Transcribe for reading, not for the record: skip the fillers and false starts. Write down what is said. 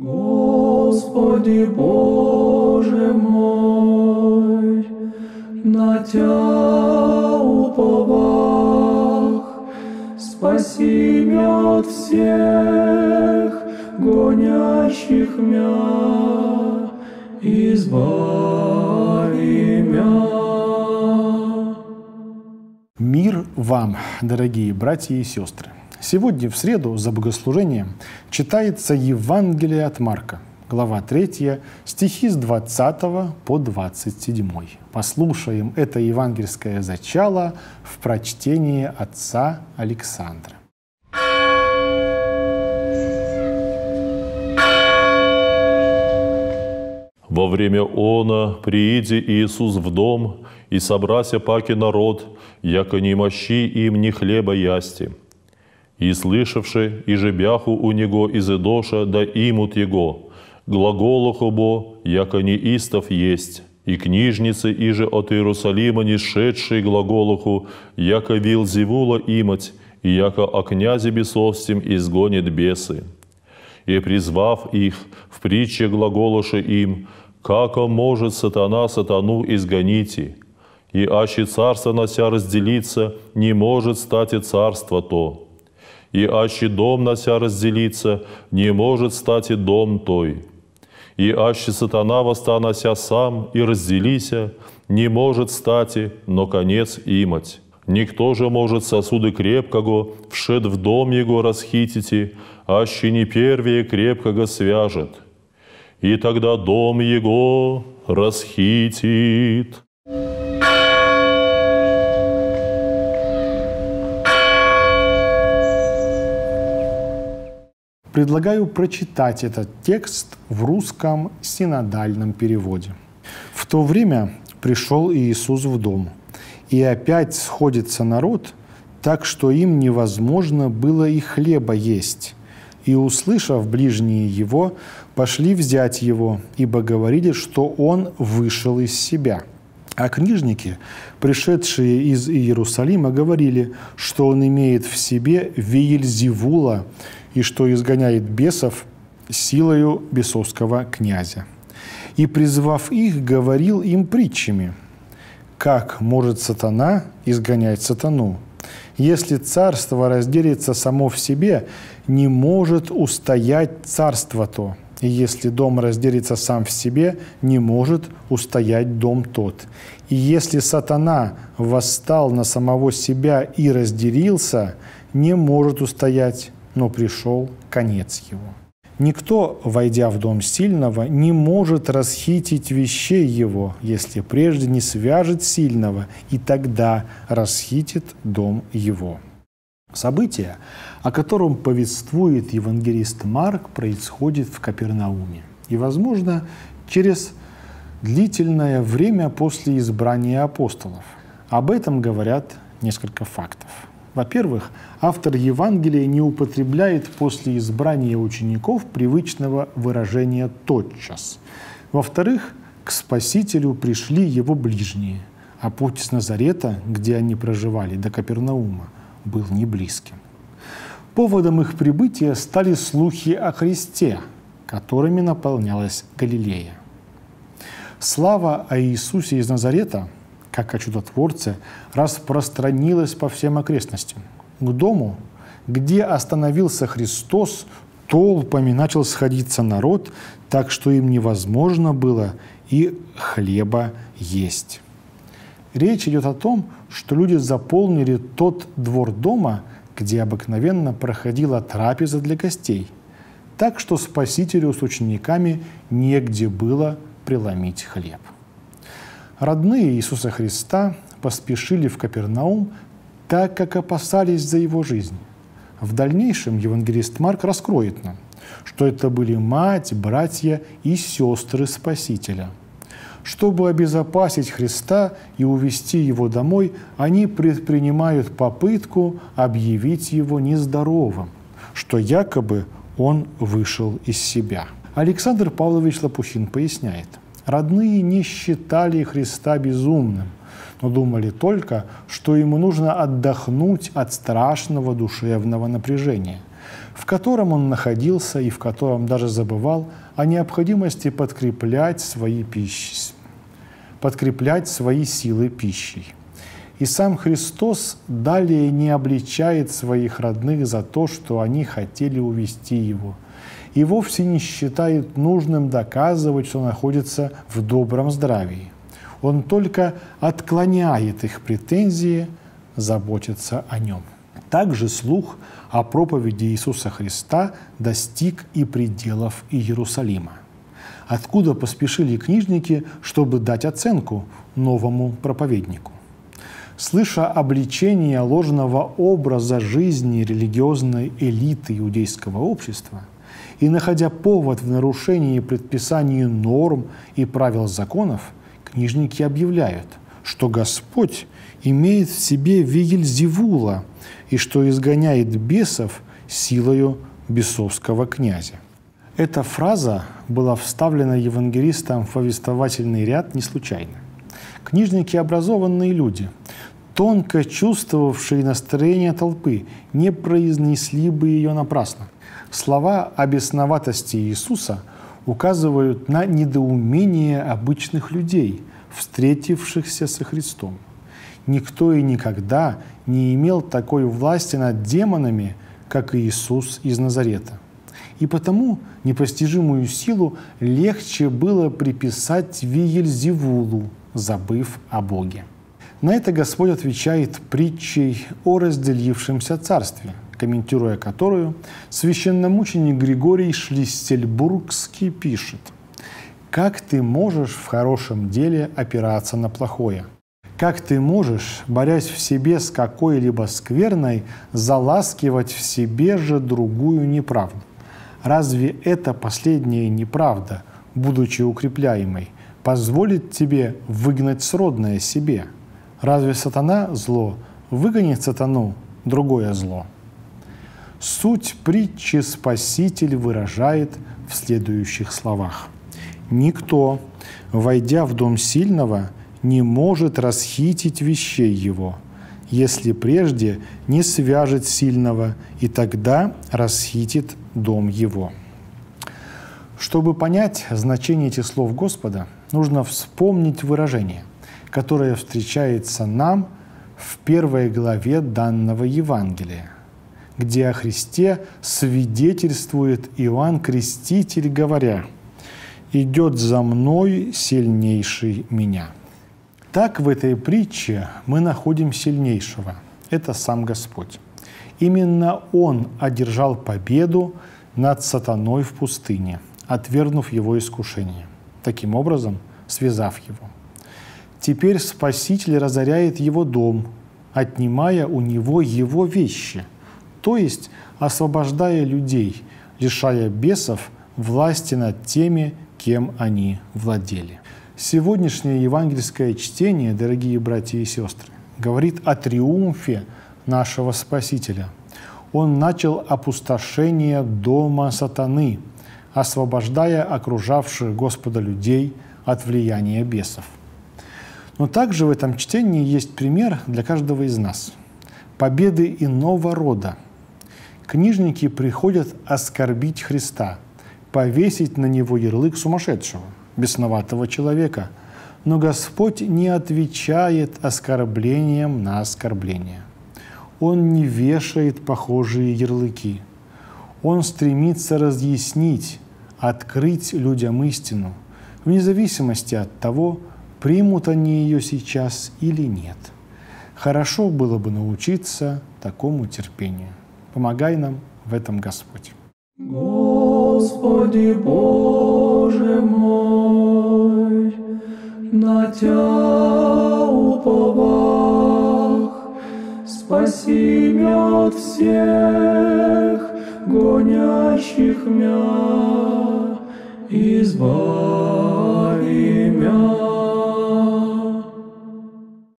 Господи Боже мой, на Тя уповах, спаси мя от всех гонящих мя, избави мя. Мир вам, дорогие братья и сестры! Сегодня в среду за богослужением читается Евангелие от Марка, глава 3, стихи с 20 по 27. Послушаем это евангельское зачало в прочтении отца Александра. Во время она прииди Иисус в дом, и собрася паки народ, яко немощи им ни хлеба ясти. И слышавши, и жебяху у него из идоша, да имут его, глаголуху бо, яко неистов есть, и книжницы иже от Иерусалима не шедшие глаголуху, яко Вельзевула имать, и яко о князе бесовстем изгонит бесы. И призвав их, в притче глаголуше им, како может сатана сатану изгоните, и аще царство нося разделиться, не может стать и царство то. И аще дом нося разделиться, не может стать и дом той. И аще сатана восстанася сам и разделися, не может стать, но конец имать. Никто же может сосуды крепкого, вшед в дом его расхитите, аще не первее крепкого свяжет. И тогда дом его расхитит. Предлагаю прочитать этот текст в русском синодальном переводе. «В то время пришел Иисус в дом, и опять сходится народ, так что им невозможно было и хлеба есть. И, услышав ближние его, пошли взять его, ибо говорили, что он вышел из себя. А книжники, пришедшие из Иерусалима, говорили, что он имеет в себе Вельзевула, и что изгоняет бесов силою бесовского князя. И, призвав их, говорил им притчами, как может сатана изгонять сатану? Если царство разделится само в себе, не может устоять царство то, и если дом разделится сам в себе, не может устоять дом тот. И если сатана восстал на самого себя и разделился, не может устоять, но пришел конец его. Никто, войдя в дом сильного, не может расхитить вещей его, если прежде не свяжет сильного, и тогда расхитит дом его». Событие, о котором повествует евангелист Марк, происходит в Капернауме и, возможно, через длительное время после избрания апостолов. Об этом говорят несколько фактов. Во-первых, автор Евангелия не употребляет после избрания учеников привычного выражения «тотчас». Во-вторых, к Спасителю пришли его ближние, а путь с Назарета, где они проживали, до Капернаума, был неблизким. Поводом их прибытия стали слухи о Христе, которыми наполнялась Галилея. Слава о Иисусе из Назарета, как о чудотворце, распространилась по всем окрестностям. К дому, где остановился Христос, толпами начал сходиться народ, так что им невозможно было и хлеба есть. Речь идет о том, что люди заполнили тот двор дома, где обыкновенно проходила трапеза для гостей, так что Спасителю с учениками негде было преломить хлеб. Родные Иисуса Христа поспешили в Капернаум, так как опасались за его жизнь. В дальнейшем евангелист Марк раскроет нам, что это были мать, братья и сестры Спасителя. Чтобы обезопасить Христа и увести его домой, они предпринимают попытку объявить его нездоровым, что якобы он вышел из себя. Александр Павлович Лопухин поясняет: родные не считали Христа безумным, но думали только, что ему нужно отдохнуть от страшного душевного напряжения. в котором он находился и в котором даже забывал о необходимости подкреплять свои силы пищей. И сам Христос далее не обличает своих родных за то, что они хотели увести Его, и вовсе не считает нужным доказывать, что находится в добром здравии. Он только отклоняет их претензии, заботится о нем. Также слух о проповеди Иисуса Христа достиг и пределов Иерусалима, откуда поспешили книжники, чтобы дать оценку новому проповеднику. Слыша обличение ложного образа жизни религиозной элиты иудейского общества и находя повод в нарушении предписаний норм и правил законов, книжники объявляют, что Господь имеет в себе Вельзевула и что изгоняет бесов силою бесовского князя. Эта фраза была вставлена евангелистом в повествовательный ряд не случайно. Книжники – образованные люди, тонко чувствовавшие настроение толпы, не произнесли бы ее напрасно. Слова о бесноватости Иисуса указывают на недоумение обычных людей, встретившихся со Христом. Никто и никогда не имел такой власти над демонами, как Иисус из Назарета. И потому непостижимую силу легче было приписать Вельзевулу, забыв о Боге. На это Господь отвечает притчей о разделившемся царстве, комментируя которую священномученик Григорий Шлиссельбургский пишет: «Как ты можешь в хорошем деле опираться на плохое? Как ты можешь, борясь в себе с какой-либо скверной, заласкивать в себе же другую неправду? Разве эта последняя неправда, будучи укрепляемой, позволит тебе выгнать сродное себе? Разве сатана – зло выгонит сатану другое зло?» Суть притчи Спаситель выражает в следующих словах: «Никто, войдя в дом сильного, не может расхитить вещей его, если прежде не свяжет сильного, и тогда расхитит дом его». Чтобы понять значение этих слов Господа, нужно вспомнить выражение, которое встречается нам в 1 главе данного Евангелия, где о Христе свидетельствует Иоанн Креститель, говоря: «Идет за мной сильнейший меня». Так в этой притче мы находим сильнейшего – это сам Господь. Именно Он одержал победу над сатаной в пустыне, отвергнув его искушение, таким образом связав его. Теперь Спаситель разоряет его дом, отнимая у него его вещи, то есть освобождая людей, лишая бесов власти над теми, кем они владели. Сегодняшнее евангельское чтение, дорогие братья и сестры, говорит о триумфе нашего Спасителя. Он начал опустошение дома сатаны, освобождая окружавших Господа людей от влияния бесов. Но также в этом чтении есть пример для каждого из нас – победы иного рода. Книжники приходят оскорбить Христа, повесить на него ярлык сумасшедшего, бесноватого человека, но Господь не отвечает оскорблением на оскорбление. Он не вешает похожие ярлыки. Он стремится разъяснить, открыть людям истину, вне зависимости от того, примут они ее сейчас или нет. Хорошо было бы научиться такому терпению. Помогай нам в этом, Господь. Господи Боже мой, на Тя уповах, спаси меня от всех гонящих меня, избави меня.